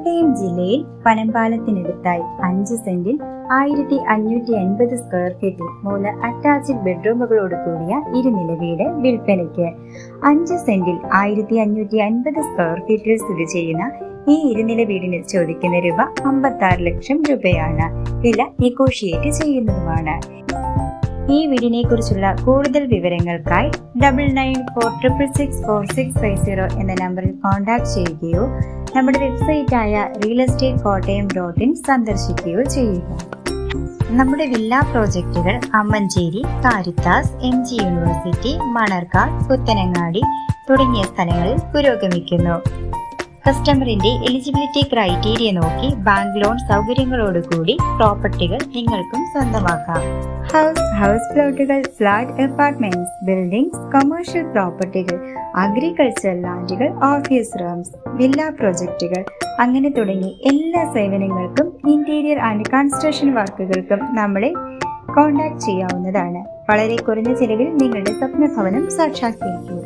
കോട്ടയം ജില്ലയിൽ പനമ്പാലത്തിനടുത്തായി 5 സെന്റിൽ 1550 സ്ക്വയർ ഫീറ്റിൽ 3 അറ്റാച്ച്ഡ് ബെഡ്റൂമുകളോട് കൂടിയ 2 നില വീട് വിൽപ്പനയ്ക്ക്. 5 സെന്റിൽ 1550 സ്ക്വയർ ഫീറ്റിൽ സ്ഥിതി ചെയ്യുന്ന ഈ 2 നില വീടിന് ചോദിക്കുന്ന രൂപ 56 ലക്ഷം രൂപയാണ്. വില നെഗോഷിയേറ്റ് ചെയ്യുന്നതുമാണ്. ഈ വീടിനെ കുറിച്ചുള്ള കൂടുതൽ വിവരങ്ങൾക്കായി 99466465 എന്ന നമ്പറിൽ കോൺടാക്ട് ചെയ്യുകയോ നമ്മുടെ വെബ്സൈറ്റായ realestateforotime.in സന്ദർശിക്കുകയോ ചെയ്യുക. നമ്മുടെ വില്ല പ്രോജക്റ്റുകൾ Amanchery, Caritas, MG university, Manarkka, Puthanangadi തുടങ്ങിയ സ്ഥലങ്ങളിൽ പുരോഗമിക്കുന്നു. കസ്റ്റമറിന്റെ എലിജിബിലിറ്റി ക്രൈറ്റീരിയ നോക്കി ബാങ്ക് ലോൺ സൗകര്യങ്ങളോടുകൂടി പ്രോപ്പർട്ടികൾ നിങ്ങൾക്കും സ്വന്തമാക്കാം. ഹൗസ് പ്ലോട്ടുകൾ, ഫ്ലാറ്റ്, അപ്പാർട്ട്മെന്റ്സ്, ബിൽഡിംഗ്സ്, കൊമേഴ്ഷ്യൽ പ്രോപ്പർട്ടികൾ, അഗ്രികൾച്ചർ ലാൻഡുകൾ, ഓഫീസ് റൂംസ്, വില്ല പ്രോജക്റ്റുകൾ അങ്ങനെ തുടങ്ങി എല്ലാ സേവനങ്ങൾക്കും ഇന്റീരിയർ ആൻഡ് കൺസ്ട്രക്ഷൻ വർക്കുകൾക്കും നമ്മളെ കോൺടാക്ട് ചെയ്യാവുന്നതാണ്. വളരെ കുറഞ്ഞ ചിലവിൽ നിങ്ങളുടെ സ്വപ്ന ഭവനം സാക്ഷാത്കരിക്കുക.